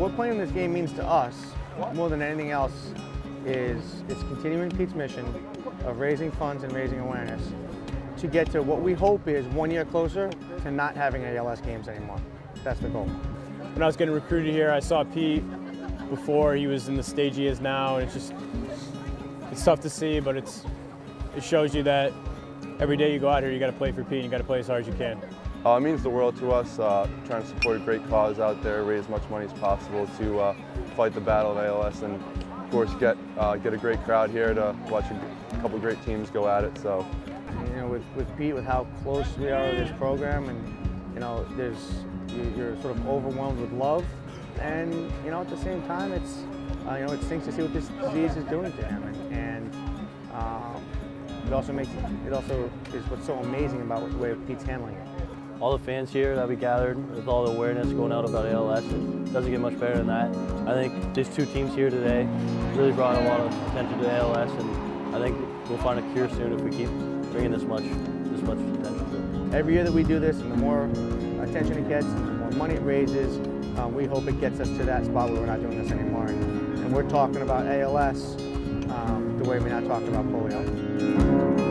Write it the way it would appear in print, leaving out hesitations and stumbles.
What playing this game means to us, more than anything else, is it's continuing Pete's mission of raising funds and raising awareness to get to what we hope is 1 year closer to not having ALS games anymore. That's the goal. When I was getting recruited here, I saw Pete before he was in the stage he is now, and it's tough to see, but it shows you that every day you go out here, you got to play for Pete, and you got to play as hard as you can. It means the world to us, trying to support a great cause out there, raise as much money as possible to fight the battle of ALS, and of course get a great crowd here to watch a couple great teams go at it. So, you know, with Pete, with how close we are with this program, and you know, you're sort of overwhelmed with love, and you know, at the same time, it's you know, it stinks to see what this disease is doing to him, and it also is what's so amazing about the way Pete's handling it. All the fans here that we gathered with all the awareness going out about ALS, it doesn't get much better than that. I think these two teams here today really brought a lot of attention to ALS, and I think we'll find a cure soon if we keep bringing this much attention to it. Every year that we do this, and the more attention it gets, and the more money it raises, we hope it gets us to that spot where we're not doing this anymore. And we're talking about ALS the way we're not talking about polio.